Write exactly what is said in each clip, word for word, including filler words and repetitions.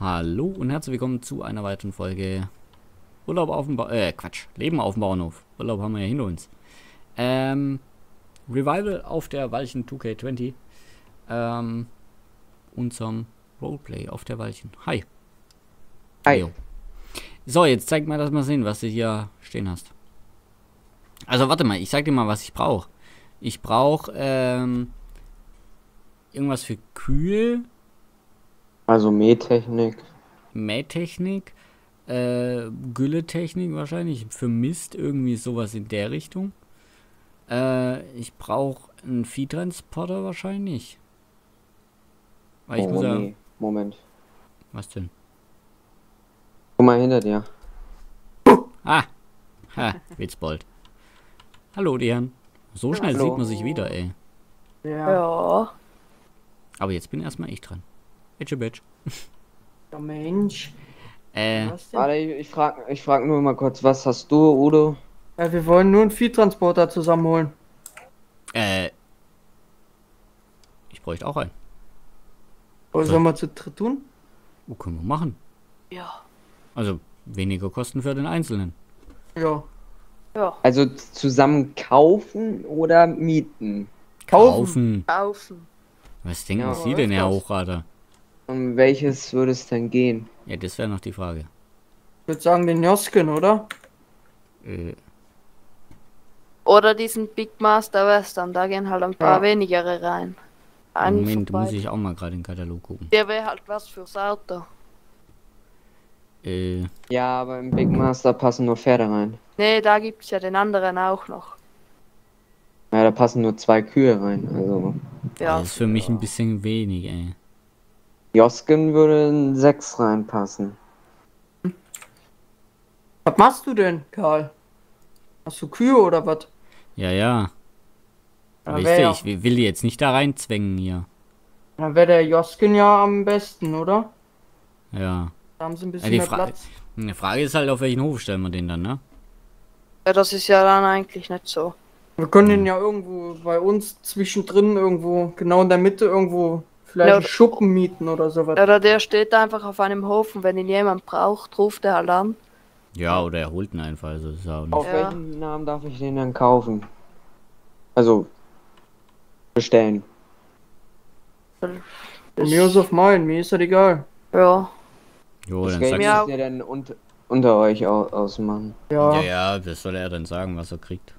Hallo und herzlich willkommen zu einer weiteren Folge Urlaub auf dem Bau... Äh, Quatsch. Leben auf dem Bauernhof. Urlaub haben wir ja hinter uns. Ähm, Revival auf der Walchen zwei K zwanzig. Ähm, unserem Roleplay auf der Walchen. Hi. Hi. Yo. So, jetzt zeig mal, dass wir sehen, was du hier stehen hast. Also, warte mal. Ich sag dir mal, was ich brauche. Ich brauche, ähm... irgendwas für Kühe. Also Mähtechnik. Mähtechnik, äh, Gülletechnik wahrscheinlich, für Mist, irgendwie sowas in der Richtung. Äh, ich brauche einen Viehtransporter wahrscheinlich. Weil oh, ich muss nee. ja... Moment. Was denn? Guck mal hinter dir. Ah! Ha, Witzbold. Hallo, die Herren. So schnell Hallo. sieht man sich wieder, ey. Ja. ja. Aber jetzt bin erstmal ich dran. Bitch, bitch. Der Mensch. Äh. Warte, ich, ich frage ich frag nur mal kurz, was hast du, Udo? Ja, wir wollen nur einen Viehtransporter zusammenholen. Äh. Ich bräuchte auch einen. Was so. sollen wir zu dritt tun? Wo können wir machen? Ja. Also weniger Kosten für den Einzelnen. Ja. Ja. Also zusammen kaufen oder mieten? Kaufen. Kaufen. kaufen. Was denken ja, Sie denn, Herr Hochrater? Um welches würde es denn gehen? Ja, das wäre noch die Frage. Ich würde sagen den Joskin, oder? Äh. Oder diesen Big Master Western, da gehen halt ein paar ja. wenigere rein. Einen Moment, muss ich auch mal gerade den Katalog gucken. Der wäre halt was fürs Auto. Äh. Ja, aber im Big Master passen nur Pferde rein. Nee, da gibt es ja den anderen auch noch. Ja, da passen nur zwei Kühe rein, also... Ja. Das ist für mich ein bisschen wenig, ey. Joskin würde in sechs reinpassen. Was machst du denn, Karl? Hast du Kühe oder was? Ja, ja. Aber ja, ich, ich will die jetzt nicht da reinzwängen hier. Dann wäre der Joskin ja am besten, oder? Ja. Da haben sie ein bisschen ja, die mehr Fra Platz. Die Frage ist halt, auf welchen Hof stellen wir den dann, ne? Ja, das ist ja dann eigentlich nicht so. Wir können den ja irgendwo bei uns zwischendrin irgendwo, genau in der Mitte irgendwo, vielleicht ja, einen Schuppen mieten oder sowas. Oder der steht einfach auf einem Hof und wenn ihn jemand braucht, ruft er halt an. Ja, oder er holt ihn einfach. Also ist auch nicht. Auf ja. welchen Namen darf ich den dann kaufen? Also, bestellen. Mir ist auf meinen, mir ist das egal. Ja. Jo, dann sagt ihr dann unter, unter euch ausmachen. Ja. ja, ja, das soll er dann sagen, was er kriegt.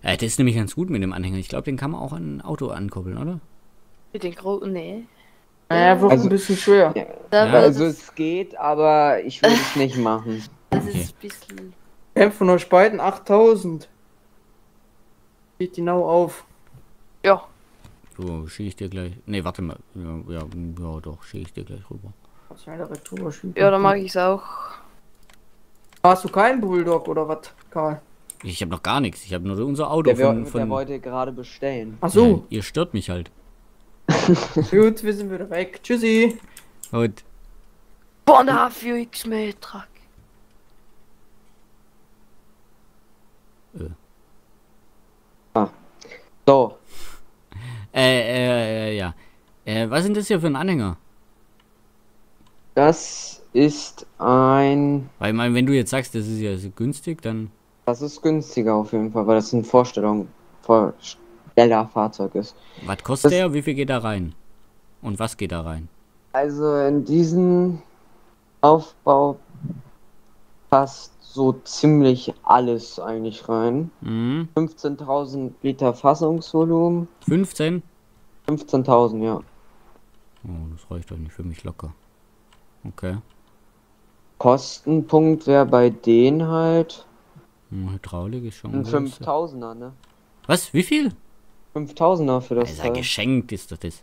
Äh, das ist nämlich ganz gut mit dem Anhänger. Ich glaube, den kann man auch an ein Auto ankoppeln, oder? Mit den großen, nee. Naja, wird also, ein bisschen schwer. Ja. Ja. Also es geht, aber ich will es nicht machen. Das okay. ist ein bisschen... Ja, von euch beiden achttausend. Geht genau auf. Ja. So, schiebe ich dir gleich... Nee, warte mal. Ja, ja, ja doch, schiebe ich dir gleich rüber. Ja, dann mag ich es auch. Hast du keinen Bulldog oder was, Karl? Ich habe noch gar nichts. Ich habe nur unser Auto der von, von... Der wollte gerade bestellen. Ach so. Ja, ihr stört mich halt. Gut, wir sind wieder weg. Tschüssi. Gut. Bonner für X-Metrack. Äh. Ah. So. Äh, äh, äh, ja. Äh, was sind das hier für ein Anhänger? Das ist ein... Weil, mein, wenn du jetzt sagst, das ist ja so günstig, dann... Das ist günstiger auf jeden Fall, weil das ein Vorstellung, Vorstellerfahrzeug ist. Was kostet das, der? Wie viel geht da rein? Und was geht da rein? Also in diesen Aufbau passt so ziemlich alles eigentlich rein. Mhm. fünfzehntausend Liter Fassungsvolumen. fünfzehn? fünfzehntausend, ja. Oh, das reicht doch nicht für mich locker. Okay. Kostenpunkt wäre bei denen halt... Hydraulik ist schon ein fünftausender, ne? Was? Wie viel? fünftausender für das. Also geschenkt ist doch das.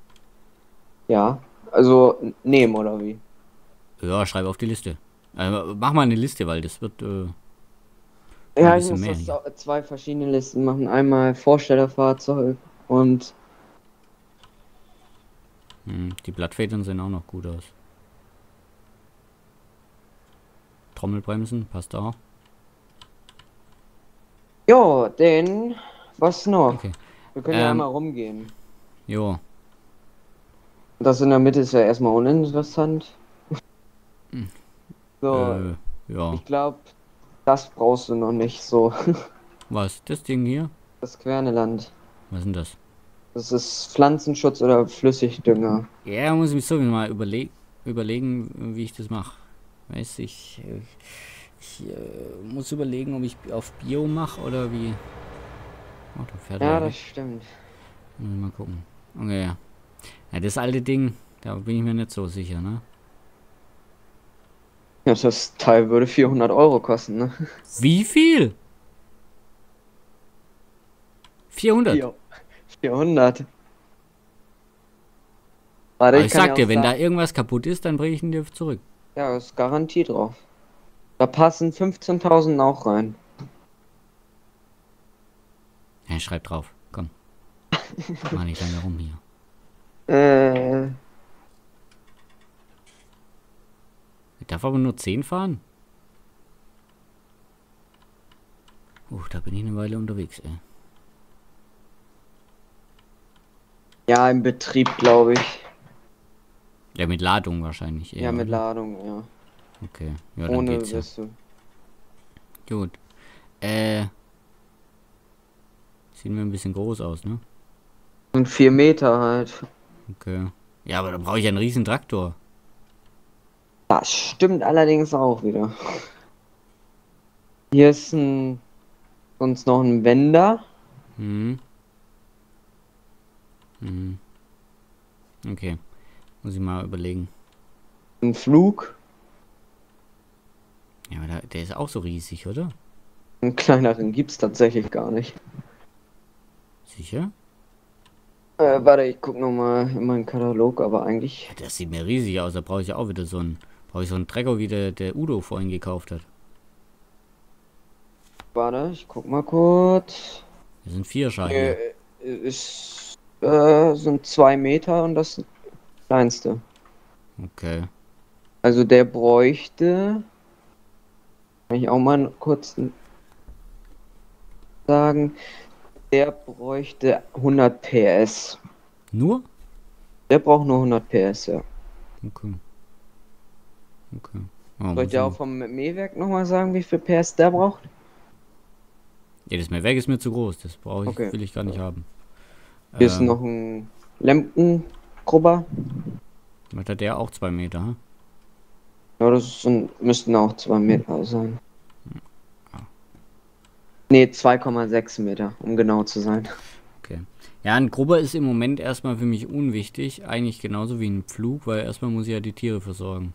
Ja, also nehmen oder wie? Ja, schreibe auf die Liste. Also, mach mal eine Liste, weil das wird. Äh, ja, ich muss das so zwei verschiedene Listen machen. Einmal Vorstellerfahrzeug und. Hm, die Blattfedern sehen auch noch gut aus. Trommelbremsen, passt auch. Jo, denn was noch? Okay. Wir können ähm, ja mal rumgehen. Jo. Das in der Mitte ist ja erstmal uninteressant. Hm. So, äh, ja. Ich glaube, das brauchst du noch nicht so. Was? Das Ding hier? Das Querneland. Was ist denn das? Das ist Pflanzenschutz oder Flüssigdünger. Ja, muss ich mich so mal überle überlegen, wie ich das mache. Weiß ich, ich, ich äh, muss überlegen, ob ich auf Bio mache oder wie. Oh, da fährt ja, das weg. Stimmt. Mal gucken. Okay, ja. Ja, das alte Ding, da bin ich mir nicht so sicher, ne? Ja, das Teil würde vierhundert Euro kosten, ne? Wie viel? vierhundert? Jo. vierhundert. Warte, ich, ich sag dir, wenn da irgendwas kaputt ist, dann bringe ich ihn dir zurück. Ja, ist Garantie drauf. Da passen fünfzehntausend auch rein. Ja, schreib drauf, komm. Mach nicht lange rum hier. Äh. Ich darf aber nur zehn fahren. Uh, da bin ich eine Weile unterwegs, ey. Ja, im Betrieb, glaube ich. Ja, mit Ladung wahrscheinlich eher. Ja, mit Ladung, ja. Okay, ja, dann ohne geht's ja. Gut. Äh. Sieht mir ein bisschen groß aus, ne? Und vier Meter halt. Okay. Ja, aber da brauche ich einen riesen Traktor. Das stimmt allerdings auch wieder. Hier ist ein... sonst noch ein Wender. Hm. Mhm. Okay. Muss ich mal überlegen. Ein Flug? Ja, aber da, der ist auch so riesig, oder? Einen kleineren gibt's tatsächlich gar nicht. Sicher? Äh, warte, ich guck nochmal in meinen Katalog, aber eigentlich... Ja, das sieht mir riesig aus, da brauche ich auch wieder so einen... Brauche ich so einen Trecker, wie der, der Udo vorhin gekauft hat. Warte, ich guck mal kurz... Das sind vier Scheiben. Äh, ist... Äh, sind zwei Meter und das kleinste. Okay. Also der bräuchte... Kann ich auch mal kurz sagen... Der bräuchte hundert P S. Nur? Der braucht nur hundert P S, ja. Okay. Okay. Oh, soll ich dir auch vom Mähwerk nochmal sagen, wie viel P S der braucht? Ja, das Mähwerk ist mir zu groß, das brauche ich, okay. Will ich gar nicht haben. Hier ist noch ein Lempenkrubber. Was hat der auch zwei Meter? Hm? Ja, das ist ein, müssten auch zwei Meter sein. Ah. Ne, zwei Komma sechs Meter, um genau zu sein. Okay. Ja, ein Krubber ist im Moment erstmal für mich unwichtig. Eigentlich genauso wie ein Pflug, weil erstmal muss ich ja die Tiere versorgen.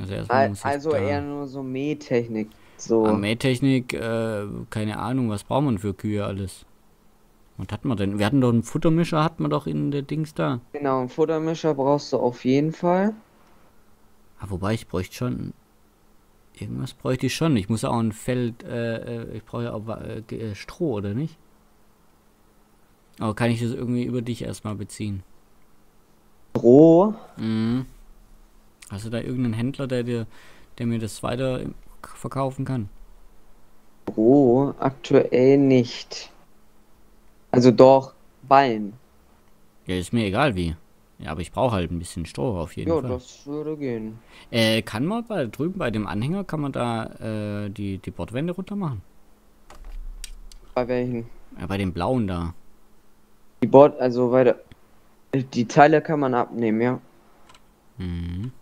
Also, erstmal muss also eher nur so Mähtechnik. So. Ah, Mähtechnik, äh, keine Ahnung, was braucht man für Kühe alles? Was hat man denn? Wir hatten doch einen Futtermischer, hat man doch in der Dings da. Genau, einen Futtermischer brauchst du auf jeden Fall. Ah, wobei, ich bräuchte schon... Irgendwas bräuchte ich schon. Ich muss auch ein Feld... Äh, ich brauche ja auch äh, Stroh, oder nicht? Aber kann ich das irgendwie über dich erstmal beziehen? Stroh? Mhm. Hast du da irgendeinen Händler, der dir, der mir das weiter verkaufen kann? Stroh? Aktuell nicht. Also doch, Ballen. Ja, ist mir egal wie. Ja, aber ich brauche halt ein bisschen Stroh auf jeden jo, Fall. Ja, das würde gehen. Äh, kann man bei drüben bei dem Anhänger, kann man da äh, die, die Bordwände runter machen? Bei welchen? Ja, bei dem blauen da. Die Bord, also weiter. Die Teile kann man abnehmen, ja. Mhm.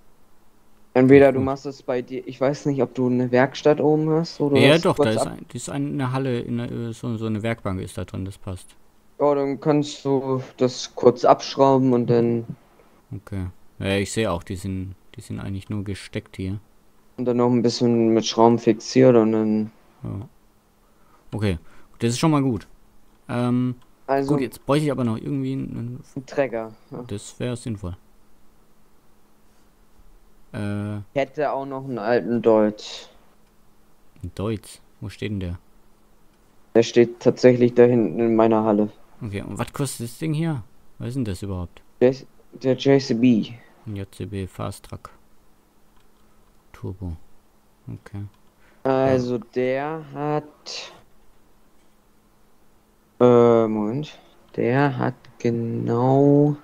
Entweder du machst es bei dir, ich weiß nicht, ob du eine Werkstatt oben hast oder ja, doch, da ist, ein, ist eine Halle, in der, so, so eine Werkbank ist da drin, das passt. Ja, dann kannst du das kurz abschrauben und dann... Okay. Ja, ich sehe auch, die sind, die sind eigentlich nur gesteckt hier. Und dann noch ein bisschen mit Schrauben fixiert und dann... Ja. Okay, das ist schon mal gut. Ähm, also, gut, jetzt bräuchte ich aber noch irgendwie einen... einen Träger. Ja. Das wäre sinnvoll. Äh, ich hätte auch noch einen alten Deutz. Ein Deutz? Wo steht denn der? Der steht tatsächlich da hinten in meiner Halle. Okay, und was kostet das Ding hier? Was ist denn das überhaupt? Der, der J C B. J C B Fasttruck Turbo. Okay. Also der hat... Äh, Moment. Der hat genau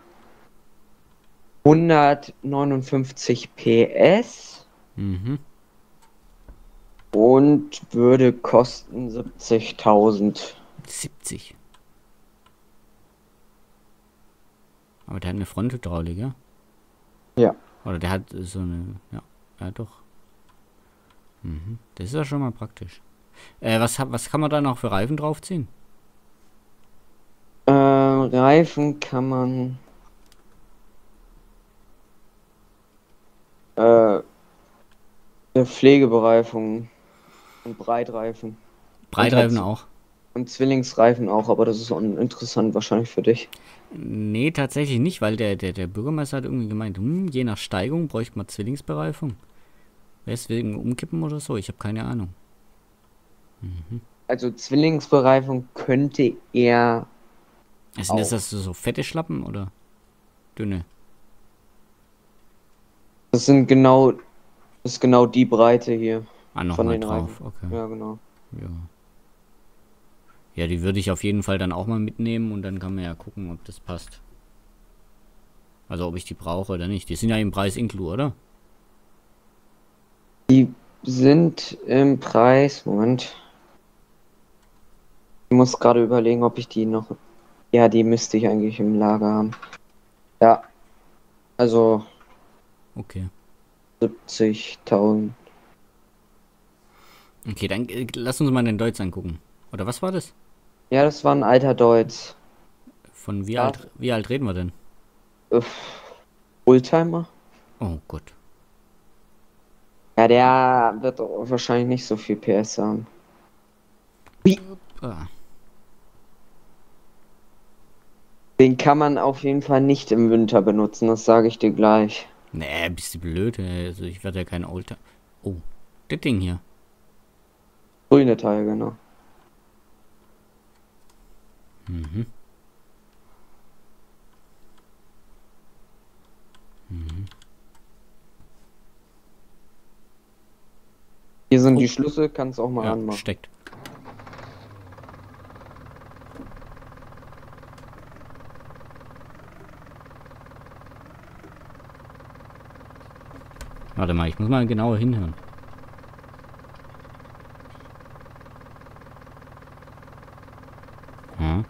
hundertneunundfünfzig P S. Mhm. Und würde kosten siebzigtausend. siebzig. Aber der hat eine Fronthydraulik, ja? Ja. Oder der hat so eine... Ja, ja doch. Mhm. Das ist ja schon mal praktisch. Äh, was, was kann man da noch für Reifen draufziehen? Äh, Reifen kann man... Äh... Pflegebereifung und Breitreifen. Breitreifen und auch. Und Zwillingsreifen auch, aber das ist uninteressant wahrscheinlich für dich. Nee, tatsächlich nicht, weil der, der, der Bürgermeister hat irgendwie gemeint, hm, je nach Steigung bräuchte man Zwillingsbereifung. Deswegen umkippen oder so, ich habe keine Ahnung. Mhm. Also Zwillingsbereifung könnte er. Also sind das, das so fette Schlappen oder dünne? Das sind genau. Das ist genau die Breite hier. Ah, noch von mal den drauf, Reifen. Okay. Ja, genau. Ja. Ja, die würde ich auf jeden Fall dann auch mal mitnehmen und dann kann man ja gucken, ob das passt. Also ob ich die brauche oder nicht. Die sind ja im Preis inklu, oder? Die sind im Preis... Moment. Ich muss gerade überlegen, ob ich die noch... Ja, die müsste ich eigentlich im Lager haben. Ja. Also... Okay. siebzigtausend. Okay, dann äh, lass uns mal den Deutz angucken. Oder was war das? Ja, das war ein alter Deutz. Von wie, ja. alt, wie alt reden wir denn? Uff, Oldtimer. Oh Gott. Ja, der wird wahrscheinlich nicht so viel P S haben. Wie? Den kann man auf jeden Fall nicht im Winter benutzen, das sage ich dir gleich. Nee, bist du blöd, also ich werde ja kein Alter. Oh, das Ding hier. Grüne Teil, genau. Mhm. Mhm. Hier sind oh. die Schlüssel, kannst auch mal ja, anmachen. Steckt. Warte mal, ich muss mal genauer hinhören. Hm.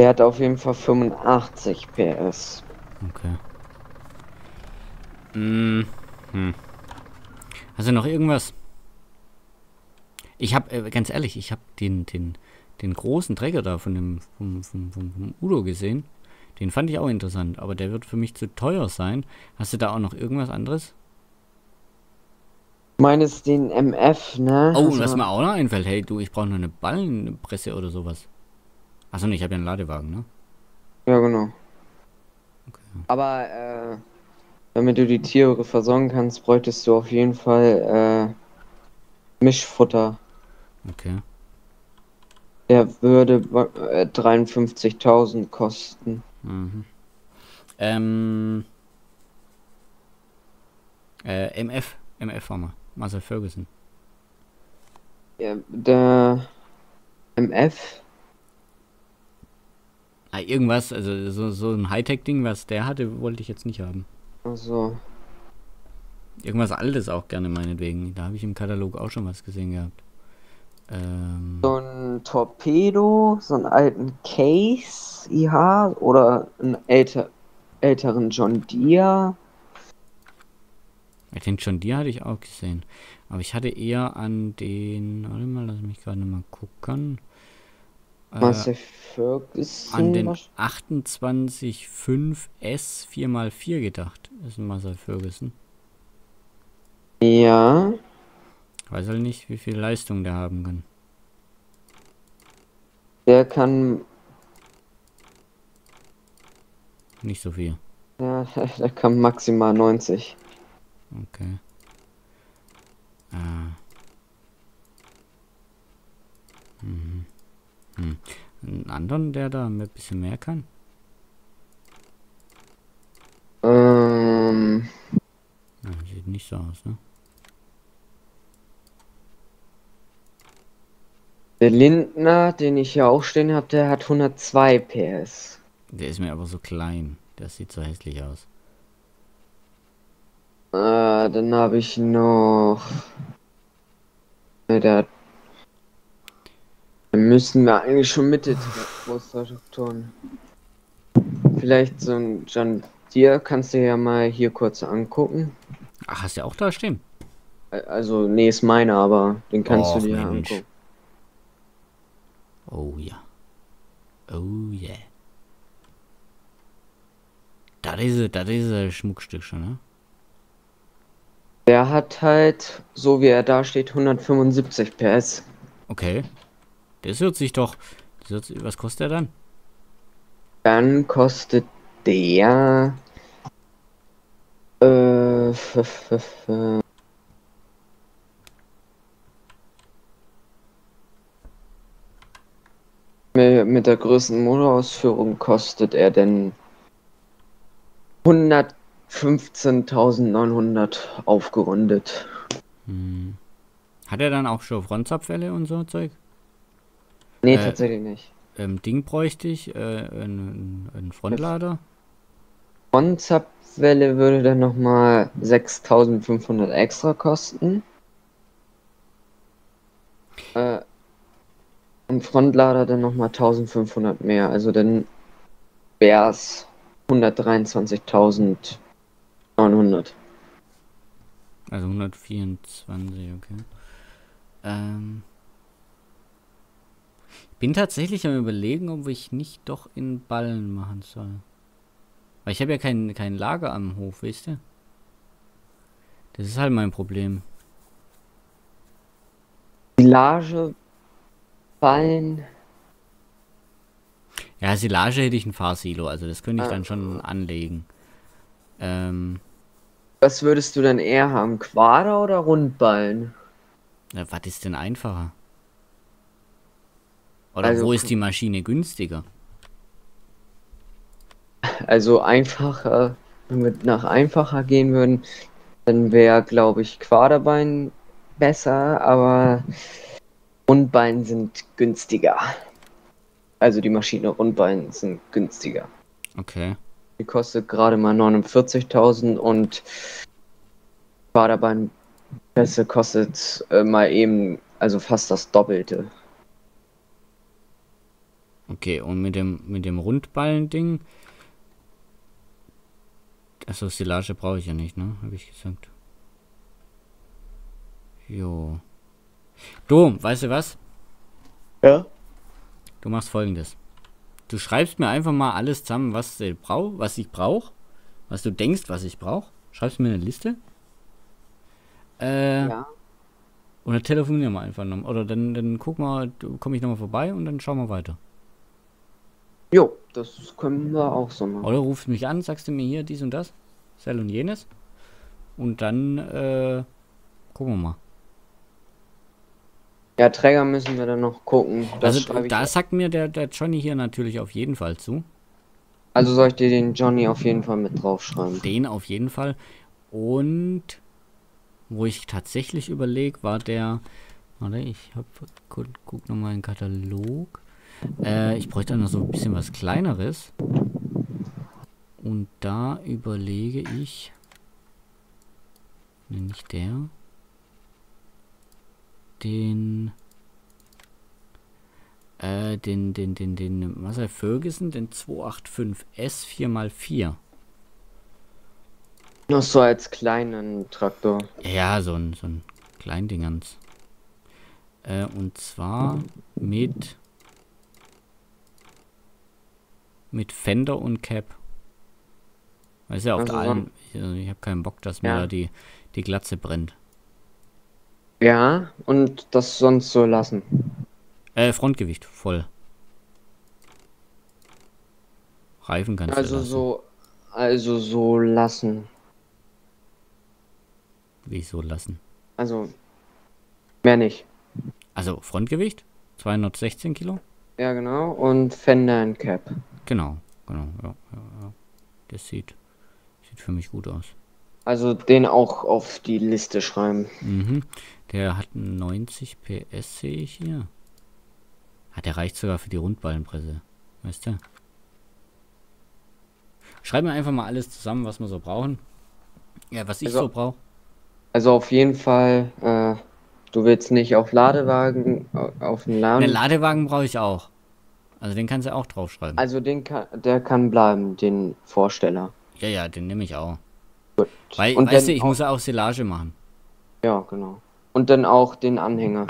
Der hat auf jeden Fall fünfundachtzig P S. Okay. Hm. Hm. Hast du noch irgendwas? Ich habe, äh, ganz ehrlich, ich habe den, den, den großen Träger da von dem vom, vom, vom, vom Udo gesehen. Den fand ich auch interessant, aber der wird für mich zu teuer sein. Hast du da auch noch irgendwas anderes? Meines den M F, ne? Oh, also was mir auch noch einfällt. Hey, du, ich brauche nur eine Ballenpresse oder sowas. Achso, ne, ich habe ja einen Ladewagen, ne? Ja, genau. Okay. Aber, äh, damit du die Tiere versorgen kannst, bräuchtest du auf jeden Fall, äh, Mischfutter. Okay. Der würde äh, dreiundfünfzigtausend kosten. Mhm. Ähm. Äh, M F. M F haben wir. Massey Ferguson. Ja, der. M F. Ah, irgendwas. Also, so, so ein Hightech-Ding, was der hatte, wollte ich jetzt nicht haben. Ach so. Irgendwas Altes auch gerne, meinetwegen. Da habe ich im Katalog auch schon was gesehen gehabt. Ähm, so ein Torpedo, so einen alten Case, I H, oder einen älter, älteren John Deere. Den John Deere hatte ich auch gesehen. Aber ich hatte eher an den... Warte mal, lass mich gerade mal gucken. Äh, Massey Ferguson? An den achtundzwanzig Komma fünf S vier mal vier gedacht. Das ist ein Massey Ferguson. Ja... Ich weiß halt nicht, wie viel Leistung der haben kann. Der kann... Nicht so viel. Ja, der kann maximal neunzig. Okay. Ah. Mhm. Hm. Einen anderen, der da ein bisschen mehr kann? Ähm... Ja, sieht nicht so aus, ne? Der Lindner, den ich hier auch stehen habe, der hat hundertzwei P S. Der ist mir aber so klein. Das sieht so hässlich aus. Äh, dann habe ich noch... Ne, der hat... Dann müssen wir eigentlich schon Mitte Großtraktoren. Vielleicht so ein John Deere kannst du ja mal hier kurz angucken. Ach, hast du ja auch da stehen? Also, nee, ist meiner, aber den kannst oh, du dir Mensch. angucken. Oh ja. Oh ja. Yeah. Da ist da ist Schmuckstück schon, ne? Der hat halt, so wie er da steht, hundertfünfundsiebzig P S. Okay. Das hört sich doch... Das hört sich, was kostet er dann? Dann kostet der... Äh... Mit der größten Motorausführung kostet er denn hundertfünfzehntausendneunhundert aufgerundet. Hm. Hat er dann auch schon Frontzapfwelle und so Zeug? Nee, äh, tatsächlich nicht. Ähm, Ding bräuchte ich, äh, ein, ein Frontlader. Frontzapfwelle würde dann nochmal sechstausendfünfhundert extra kosten. Äh, ein Frontlader dann nochmal eintausendfünfhundert mehr, also dann wäre es hundertdreiundzwanzigtausendneunhundert. Also hundertvierundzwanzig, okay. Ähm... Bin tatsächlich am Überlegen, ob ich nicht doch in Ballen machen soll. Weil ich habe ja kein, kein Lager am Hof, weißt du? Das ist halt mein Problem. Silage, Ballen. Ja, Silage hätte ich ein Fahrsilo, also das könnte ich ah. dann schon anlegen. Ähm. Was würdest du denn eher haben? Quader oder Rundballen? Na, was ist denn einfacher? Oder also, wo ist die Maschine günstiger? Also einfacher, wenn wir nach einfacher gehen würden, dann wäre, glaube ich, Quaderbein besser, aber Rundbein sind günstiger. Also die Maschine Rundbein sind günstiger. Okay. Die kostet gerade mal neunundvierzigtausend und Quaderbein besser kostet äh, mal eben, also fast das Doppelte. Okay, und mit dem mit dem Rundballen-Ding. Achso, Silage brauche ich ja nicht, ne? Habe ich gesagt. Jo. Du, weißt du was? Ja? Du machst Folgendes. Du schreibst mir einfach mal alles zusammen, was ich brauche, was ich brauche. Was du denkst, was ich brauche. Schreibst mir eine Liste. Äh. Ja. Oder telefonieren wir einfach noch. Oder dann, dann guck mal, komme ich nochmal vorbei und dann schauen wir weiter. Jo, das können wir auch so machen. Oder rufst mich an, sagst du mir hier dies und das, sel und jenes. Und dann, äh, gucken wir mal. Ja, Träger müssen wir dann noch gucken. Das also, da sagt mir der, der Johnny hier natürlich auf jeden Fall zu. Also soll ich dir den Johnny auf jeden Fall mit draufschreiben? Den auf jeden Fall. Und wo ich tatsächlich überlege, war der... Warte, ich hab... Guck, guck nochmal in den Katalog... Äh, ich bräuchte noch so ein bisschen was Kleineres. Und da überlege ich... Ne, nicht der. Den... Äh, den, den, den, den Massey Ferguson, den zweihundertfünfundachtzig S vier mal vier. Noch so als kleinen Traktor. Ja, so ein, so ein Kleindingens. Äh, und zwar mit... Mit Fender und Cap. Weißt du, ja, auf also der Alm. Ich, also ich habe keinen Bock, dass mir ja. da die, die Glatze brennt. Ja, und das sonst so lassen. Äh, Frontgewicht, voll. Reifen kannst also du lassen. So, also so lassen. Wie so lassen? Also, mehr nicht. Also Frontgewicht, zweihundertsechzehn Kilo. Ja, genau. Und Fender und Cap. Genau, genau. Ja, ja, ja. Das sieht, sieht für mich gut aus. Also den auch auf die Liste schreiben. Mhm. Der hat neunzig P S, sehe ich hier. Ah, der reicht sogar für die Rundballenpresse. Weißt du? Schreiben wir einfach mal alles zusammen, was wir so brauchen. Ja, was ich also, so brauche. Also auf jeden Fall, äh, du willst nicht auf Ladewagen, auf den Laden. Den Ladewagen brauche ich auch. Also den kannst du auch draufschreiben. Also den kann, der kann bleiben, den Vorsteller. Ja, ja, den nehme ich auch. Gut. Weil, und weißt du, ich auch, muss ja auch Silage machen. Ja, genau. Und dann auch den Anhänger.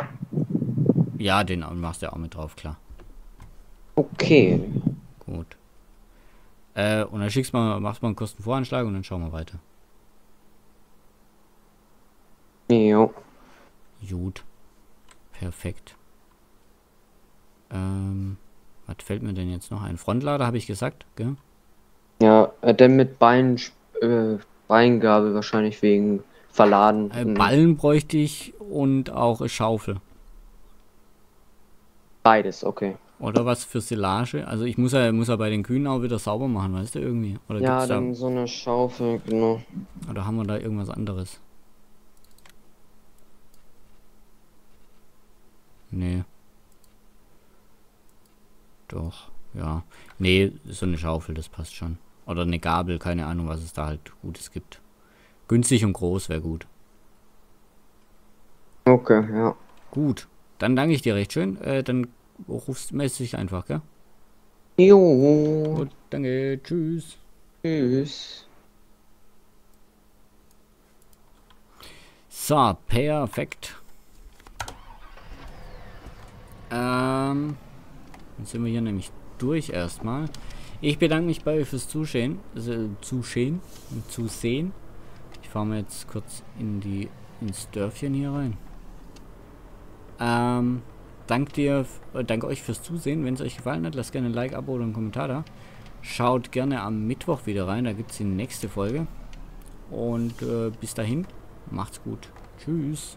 Ja, den machst du auch mit drauf, klar. Okay. Gut. Äh, und dann schickst mal, machst mal einen Kostenvoranschlag und dann schauen wir weiter. Jo. Gut. Perfekt. Ähm, was fällt mir denn jetzt noch ein? Frontlader, habe ich gesagt, gell? Ja, äh, denn mit Beinen, äh, Beingabe wahrscheinlich wegen Verladen. Äh, Ballen bräuchte ich und auch eine Schaufel. Beides, okay. Oder was für Silage? Also ich muss ja, muss ja bei den Kühen auch wieder sauber machen, weißt du, irgendwie. Oder ja, dann da so eine Schaufel, genau. Oder haben wir da irgendwas anderes? Nee. Doch, ja. Nee, so eine Schaufel, das passt schon. Oder eine Gabel, keine Ahnung, was es da halt Gutes gibt. Günstig und groß wäre gut. Okay, ja. Gut, dann danke ich dir recht schön. Äh, dann rufst du dich einfach, gell? Jo. Gut, danke, tschüss. Tschüss. So, perfekt. Ähm, dann sind wir hier nämlich durch erstmal. Ich bedanke mich bei euch fürs Zusehen, also Zusehen und Zusehen. Ich fahre mal jetzt kurz in die, ins Dörfchen hier rein. Ähm, danke dir, danke euch fürs Zusehen. Wenn es euch gefallen hat, lasst gerne ein Like, Abo oder einen Kommentar da. Schaut gerne am Mittwoch wieder rein, da gibt es die nächste Folge. Und äh, bis dahin, macht's gut. Tschüss.